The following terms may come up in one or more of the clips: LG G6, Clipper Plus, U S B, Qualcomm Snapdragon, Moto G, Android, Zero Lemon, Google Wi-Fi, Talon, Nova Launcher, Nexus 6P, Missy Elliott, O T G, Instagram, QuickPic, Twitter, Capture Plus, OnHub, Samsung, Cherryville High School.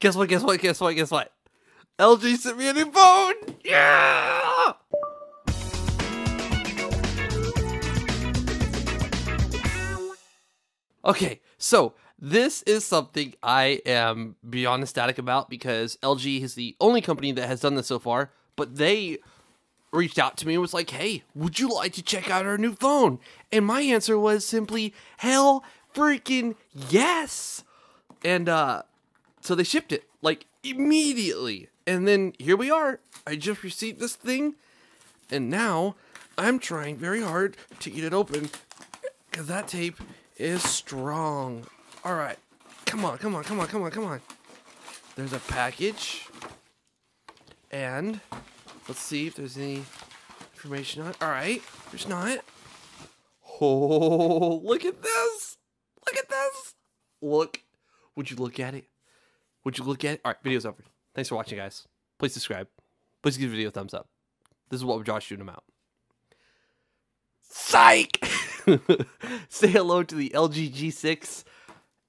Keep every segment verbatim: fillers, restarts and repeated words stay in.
Guess what, guess what, guess what, guess what? L G sent me a new phone! Yeah! Okay, so this is something I am beyond ecstatic about because L G is the only company that has done this so far, but they reached out to me and was like, hey, would you like to check out our new phone? And my answer was simply, hell freaking yes! And uh, so they shipped it, like, immediately. And then here we are. I just received this thing, and now I'm trying very hard to get it open because that tape is strong. All right, come on, come on, come on, come on, come on. There's a package, and let's see if there's any information on it. All right, there's not. Oh, look at this. Look at this. Look. Would you look at it? Would you look at it? All right, video's over. Thanks for watching, guys. Please subscribe. Please give the video a thumbs up. This is what we're Josh shooting them out. Psych! Say hello to the L G G six.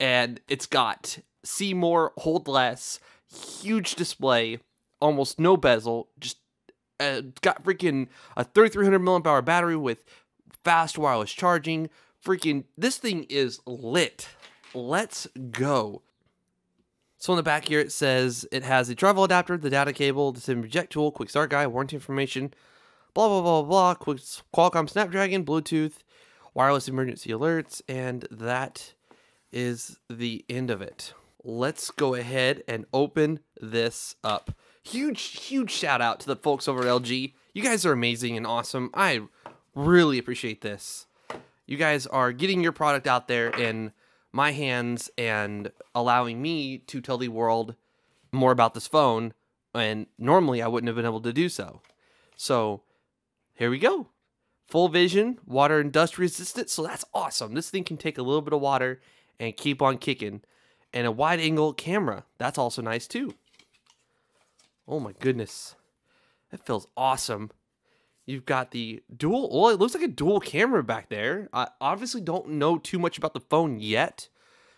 And it's got see more, hold less, huge display, almost no bezel, just uh, got freaking a thirty-three hundred milliamp hour battery with fast wireless charging. Freaking, this thing is lit. Let's go. So on the back here, it says it has the travel adapter, the data cable, the SIM reject tool, quick start guide, warranty information, blah, blah, blah, blah, quick Qualcomm Snapdragon, Bluetooth, wireless emergency alerts, and that is the end of it. Let's go ahead and open this up. Huge, huge shout out to the folks over at L G. You guys are amazing and awesome. I really appreciate this. You guys are getting your product out there in my hands and allowing me to tell the world more about this phone, and normally I wouldn't have been able to do so. So here we go. Full vision, water and dust resistant, so that's awesome. This thing can take a little bit of water and keep on kicking. And a wide angle camera, that's also nice too. Oh my goodness, that feels awesome. You've got the dual, well, it looks like a dual camera back there. I obviously don't know too much about the phone yet.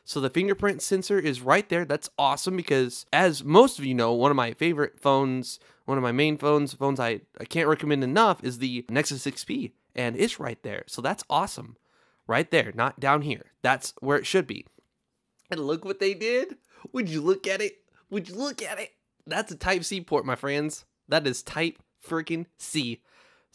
So the fingerprint sensor is right there. That's awesome because, as most of you know, one of my favorite phones, one of my main phones, phones I, I can't recommend enough is the Nexus six P. And it's right there. So that's awesome. Right there, not down here. That's where it should be. And look what they did. Would you look at it? Would you look at it? That's a Type C port, my friends. That is Type freaking C.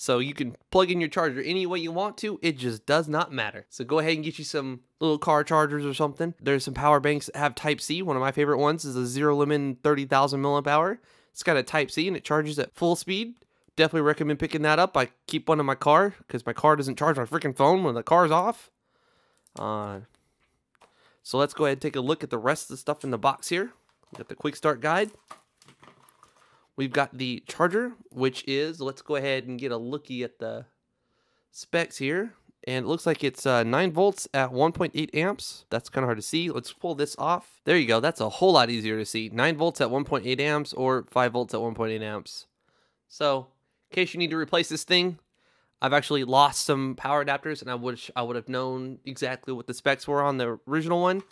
So you can plug in your charger any way you want to. It just does not matter. So go ahead and get you some little car chargers or something. There's some power banks that have Type C. One of my favorite ones is a Zero Lemon thirty thousand milliamp hour. It's got a Type C and it charges at full speed. Definitely recommend picking that up. I keep one in my car because my car doesn't charge my freaking phone when the car's off. Uh, so let's go ahead and take a look at the rest of the stuff in the box here. We've got the quick start guide. We've got the charger, which is, let's go ahead and get a looky at the specs here. And it looks like it's uh, nine volts at one point eight amps. That's kind of hard to see. Let's pull this off. There you go. That's a whole lot easier to see. nine volts at one point eight amps or five volts at one point eight amps. So in case you need to replace this thing, I've actually lost some power adapters and I wish I would have known exactly what the specs were on the original one.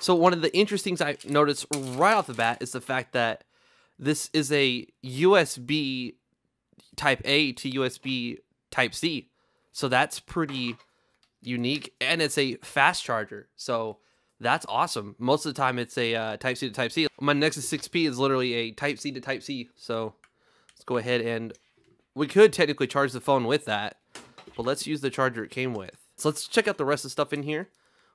So one of the interesting things I noticed right off the bat is the fact that this is a U S B type A to U S B type C. So that's pretty unique. And it's a fast charger. So that's awesome. Most of the time it's a uh, type C to type C. My Nexus six P is literally a type C to type C. So let's go ahead and we could technically charge the phone with that, but let's use the charger it came with. So let's check out the rest of the stuff in here.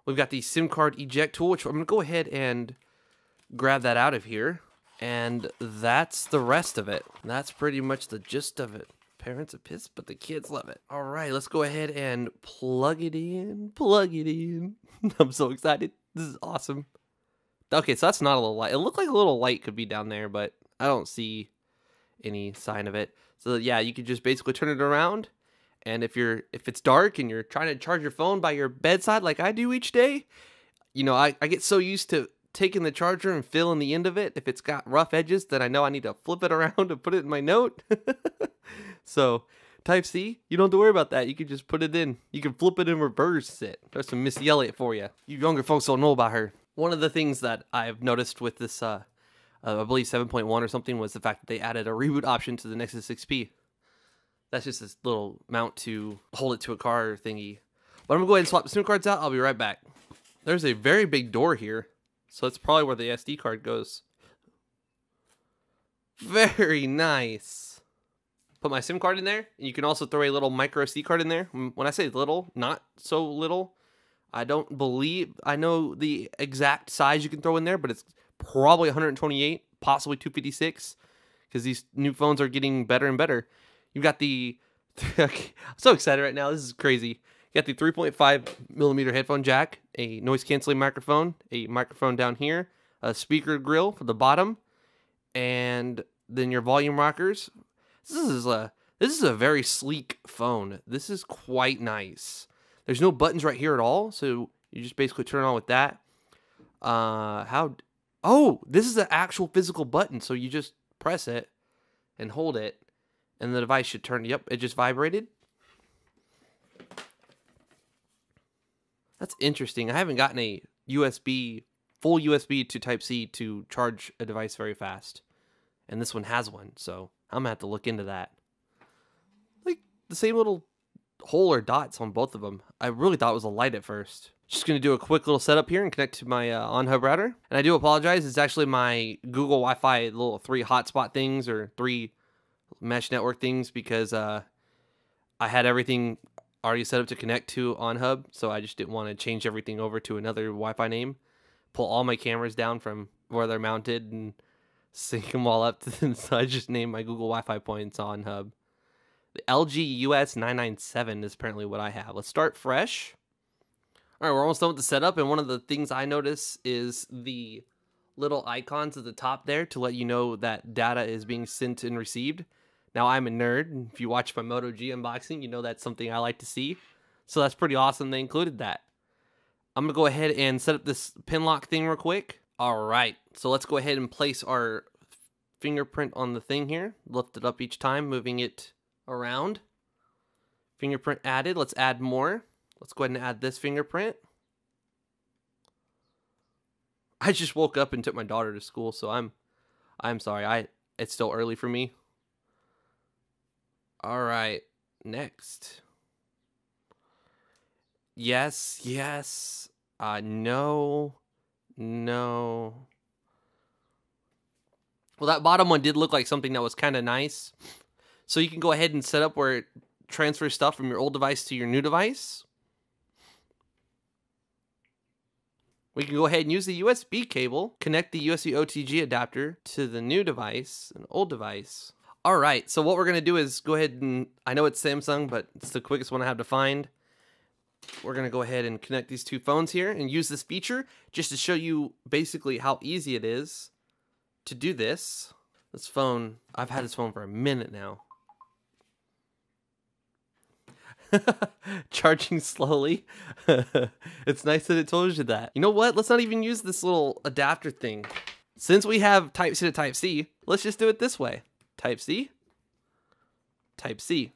We've got the SIM card eject tool, which I'm gonna go ahead and grab that out of here. And that's the rest of it. That's pretty much the gist of it. Parents are pissed, but the kids love it. All right, let's go ahead and plug it in. Plug it in. I'm so excited. This is awesome. Okay, so that's not a little light. It looked like a little light could be down there, but I don't see any sign of it. So yeah, you could just basically turn it around. And if you're if it's dark and you're trying to charge your phone by your bedside like I do each day, you know, I, I get so used to taking the charger and filling the end of it. If it's got rough edges, then I know I need to flip it around and put it in my note. So type C, you don't have to worry about that. You can just put it in. You can flip it and reverse it. There's some Missy Elliott for you. You younger folks don't know about her. One of the things that I've noticed with this uh, uh, I believe seven point one or something, was the fact that they added a reboot option to the Nexus six P. That's just this little mount to hold it to a car thingy. But I'm gonna go ahead and swap the SIM cards out. I'll be right back. There's a very big door here, so that's probably where the S D card goes. Very nice. Put my SIM card in there, and you can also throw a little micro S D card in there. When I say little, not so little. I don't believe, I know the exact size you can throw in there, but it's probably one hundred twenty-eight, possibly two fifty-six, because these new phones are getting better and better. You've got the, I'm so excited right now, this is crazy. You got the three point five millimeter headphone jack, a noise canceling microphone, a microphone down here, a speaker grill for the bottom, and then your volume rockers. This is a, this is a very sleek phone. This is quite nice. There's no buttons right here at all, so you just basically turn it on with that. Uh, how? Oh, this is an actual physical button, so you just press it and hold it, and the device should turn. Yep, it just vibrated. That's interesting. I haven't gotten a U S B, full U S B to Type C to charge a device very fast, and this one has one, so I'm gonna have to look into that. Like the same little hole or dots on both of them. I really thought it was a light at first. Just gonna do a quick little setup here and connect to my uh, OnHub router. And I do apologize, it's actually my Google Wi-Fi little three hotspot things or three mesh network things, because uh, I had everything already set up to connect to OnHub, so I just didn't want to change everything over to another Wi-Fi name. Pull all my cameras down from where they're mounted and sync them all up to them, so I just named my Google Wi-Fi points OnHub. The L G U S nine nine seven is apparently what I have. Let's start fresh. All right, we're almost done with the setup, and one of the things I notice is the little icons at the top there to let you know that data is being sent and received. Now, I'm a nerd. If you watch my Moto G unboxing, you know that's something I like to see. So that's pretty awesome they included that. I'm going to go ahead and set up this pin lock thing real quick. All right, so let's go ahead and place our fingerprint on the thing here. Lift it up each time, moving it around. Fingerprint added. Let's add more. Let's go ahead and add this fingerprint. I just woke up and took my daughter to school, so I'm I'm sorry. I it's still early for me. All right. Next. Yes, yes. Uh no. No. Well, that bottom one did look like something that was kind of nice. So you can go ahead and set up where it transfers stuff from your old device to your new device. We can go ahead and use the U S B cable, connect the U S B O T G adapter to the new device and old device. All right, so what we're gonna do is go ahead and, I know it's Samsung, but it's the quickest one I have to find. We're gonna go ahead and connect these two phones here and use this feature just to show you basically how easy it is to do this. This phone, I've had this phone for a minute now. Charging slowly. It's nice that it told you that. You know what? Let's not even use this little adapter thing. Since we have Type C to Type C, let's just do it this way. Type C. Type C.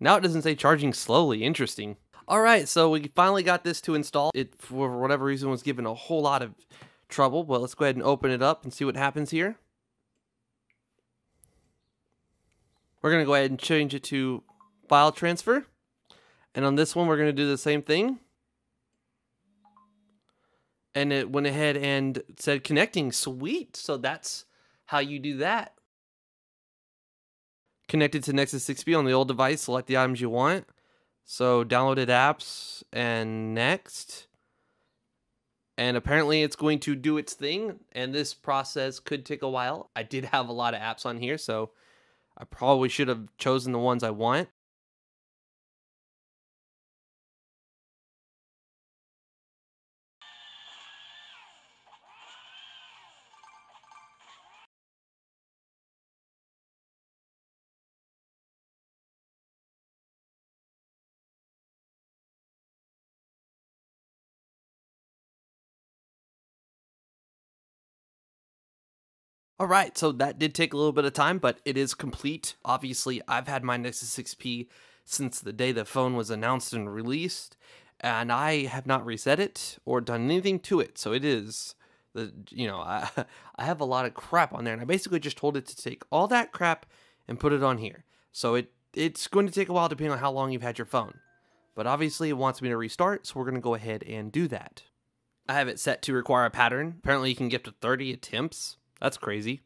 Now it doesn't say charging slowly. Interesting. All right, so we finally got this to install. It, for whatever reason, was given a whole lot of trouble, but let's go ahead and open it up and see what happens here. We're gonna go ahead and change it to file transfer. And on this one, we're gonna do the same thing. And it went ahead and said connecting, sweet. So that's how you do that. Connected to Nexus six P on the old device, select the items you want. So downloaded apps and next. And apparently it's going to do its thing. And this process could take a while. I did have a lot of apps on here, so I probably should have chosen the ones I want. All right, so that did take a little bit of time, but it is complete. Obviously, I've had my Nexus six P since the day the phone was announced and released, and I have not reset it or done anything to it. So it is, the you know, I, I have a lot of crap on there, and I basically just told it to take all that crap and put it on here. So it it's going to take a while depending on how long you've had your phone. But obviously it wants me to restart, so we're going to go ahead and do that. I have it set to require a pattern. Apparently you can get up to thirty attempts. That's crazy.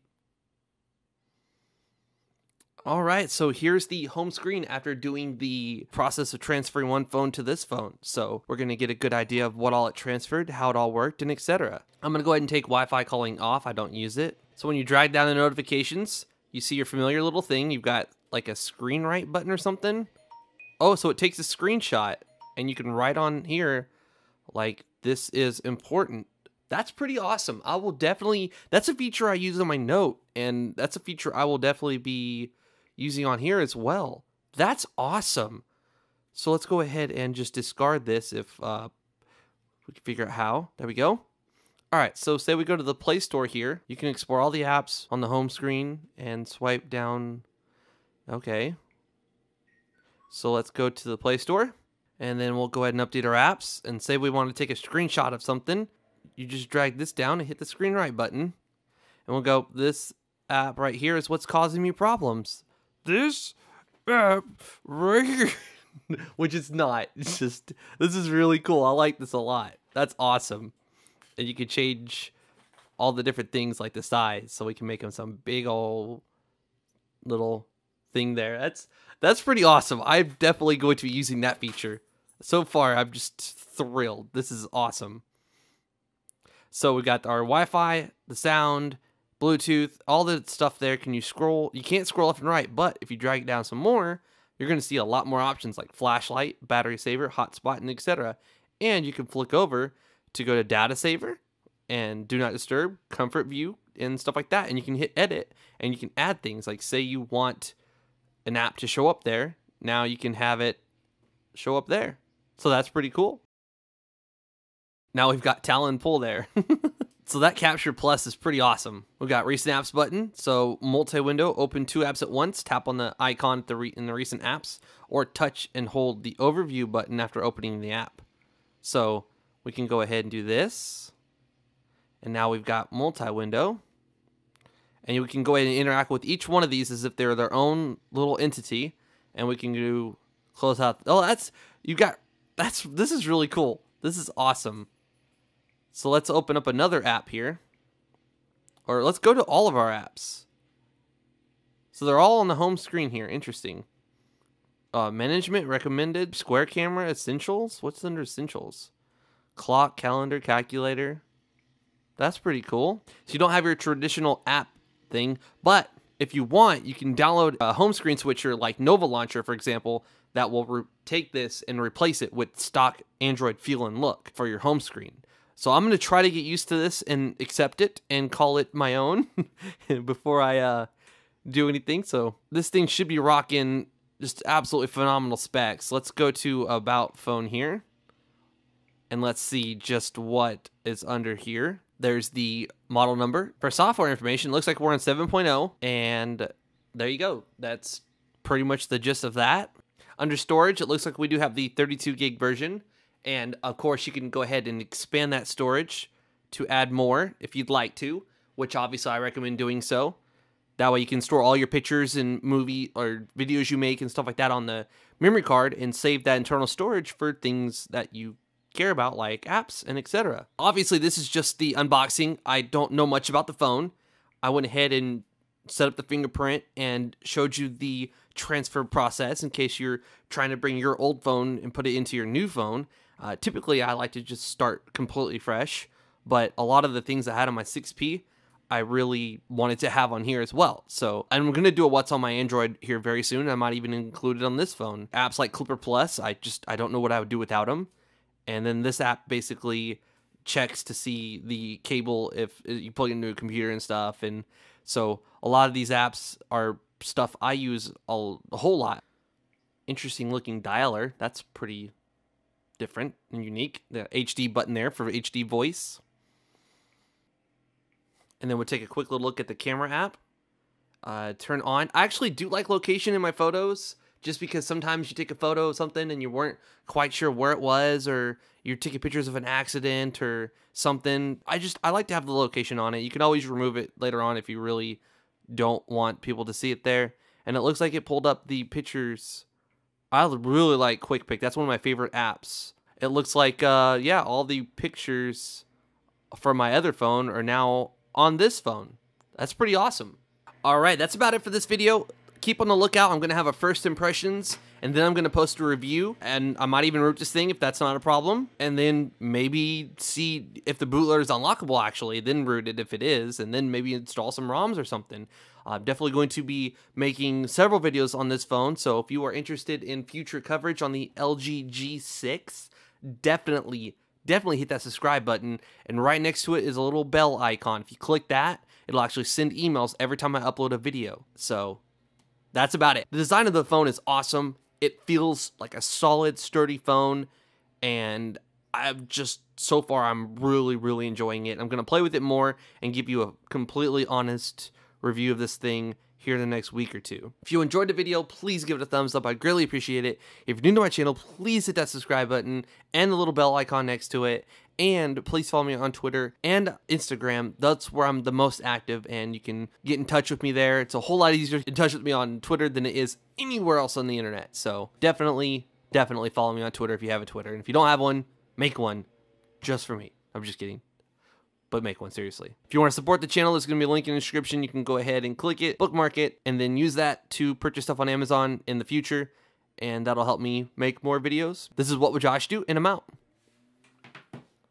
All right, so here's the home screen after doing the process of transferring one phone to this phone. So we're going to get a good idea of what all it transferred, how it all worked, and et cetera. I'm going to go ahead and take Wi-Fi calling off. I don't use it. So when you drag down the notifications, you see your familiar little thing. You've got like a screen write button or something. Oh, so it takes a screenshot, and you can write on here, like, this is important. That's pretty awesome. I will definitely, that's a feature I use on my Note, and that's a feature I will definitely be using on here as well. That's awesome. So let's go ahead and just discard this if uh, we can figure out how. There we go. All right, so say we go to the Play Store here. You can explore all the apps on the home screen and swipe down. Okay. So let's go to the Play Store, and then we'll go ahead and update our apps, and say we want to take a screenshot of something. You just drag this down and hit the screen right button, and we'll go, this app right here is what's causing me problems. This app right here, which it's not. It's just, this is really cool. I like this a lot. That's awesome. And you can change all the different things like the size, so we can make them some big old little thing there. That's, that's pretty awesome. I'm definitely going to be using that feature. So far, I'm just thrilled. This is awesome. So we got our Wi-Fi, the sound, Bluetooth, all the stuff there. Can you scroll? You can't scroll left and right, but if you drag it down some more, you're going to see a lot more options like flashlight, battery saver, hotspot, and et cetera. And you can flick over to go to data saver and do not disturb, comfort view, and stuff like that. And you can hit edit, and you can add things like, say you want an app to show up there. Now you can have it show up there. So that's pretty cool. Now we've got Talon pull there. So that Capture Plus is pretty awesome. We've got recent apps button. So multi-window, open two apps at once, tap on the icon at the re in the recent apps, or touch and hold the overview button after opening the app. So we can go ahead and do this. And now we've got multi-window. And we can go ahead and interact with each one of these as if they're their own little entity. And we can do close out. Oh, that's, you got, that's, this is really cool. This is awesome. So let's open up another app here. Or let's go to all of our apps. So they're all on the home screen here. Interesting. Uh, management, recommended, square camera, essentials. What's under essentials? Clock, calendar, calculator. That's pretty cool. So you don't have your traditional app thing, but if you want, you can download a home screen switcher like Nova Launcher, for example, that will take this and replace it with stock Android feel and look for your home screen. So I'm going to try to get used to this and accept it and call it my own before I uh, do anything. So this thing should be rocking just absolutely phenomenal specs. Let's go to About Phone here, and let's see just what is under here. There's the model number. For software information, it looks like we're on seven point oh, and there you go. That's pretty much the gist of that. Under storage, it looks like we do have the thirty-two gig version. And of course, you can go ahead and expand that storage to add more if you'd like to, which obviously I recommend doing so. That way you can store all your pictures and movie or videos you make and stuff like that on the memory card and save that internal storage for things that you care about, like apps and et cetera. Obviously, this is just the unboxing. I don't know much about the phone. I went ahead and set up the fingerprint and showed you the transfer process in case you're trying to bring your old phone and put it into your new phone. Uh, typically, I like to just start completely fresh, but a lot of the things I had on my six P, I really wanted to have on here as well. So I'm going to do a what's on my Android here very soon. I might even include it on this phone. Apps like Clipper Plus, I just, I don't know what I would do without them. And then this app basically checks to see the cable if you plug into a computer and stuff. And so a lot of these apps are stuff I use a, a whole lot. Interesting looking dialer. That's pretty different and unique. The H D button there for H D voice. And then we'll take a quick little look at the camera app. Uh, turn on. I actually do like location in my photos. just because sometimes you take a photo of something and you weren't quite sure where it was, or you're taking pictures of an accident or something. I just, I like to have the location on it. You can always remove it later on if you really don't want people to see it there. And it looks like it pulled up the pictures. I really like QuickPic. That's one of my favorite apps. It looks like, uh, yeah, all the pictures from my other phone are now on this phone. That's pretty awesome. All right, that's about it for this video. Keep on the lookout. I'm going to have a first impressions, and then I'm going to post a review, and I might even root this thing if that's not a problem, and then maybe see if the bootloader is unlockable actually, then root it if it is, and then maybe install some ROMs or something. I'm definitely going to be making several videos on this phone, so if you are interested in future coverage on the L G G six, definitely, definitely hit that subscribe button, and right next to it is a little bell icon. If you click that, it'll actually send emails every time I upload a video. So that's about it. The design of the phone is awesome. It feels like a solid, sturdy phone, and I've just, so far, I'm really, really enjoying it. I'm going to play with it more and give you a completely honest review of this thing here in the next week or two. If you enjoyed the video, please give it a thumbs up. I greatly appreciate it. If you're new to my channel, please hit that subscribe button and the little bell icon next to it. And please follow me on Twitter and Instagram. That's where I'm the most active, and you can get in touch with me there. It's a whole lot easier to get in touch with me on Twitter than it is anywhere else on the internet. So definitely, definitely follow me on Twitter if you have a Twitter. And if you don't have one, make one just for me. I'm just kidding. But make one, seriously. If you want to support the channel, there's going to be a link in the description. You can go ahead and click it, bookmark it, and then use that to purchase stuff on Amazon in the future. And that'll help me make more videos. This is What Would Josh Do? And I'm out.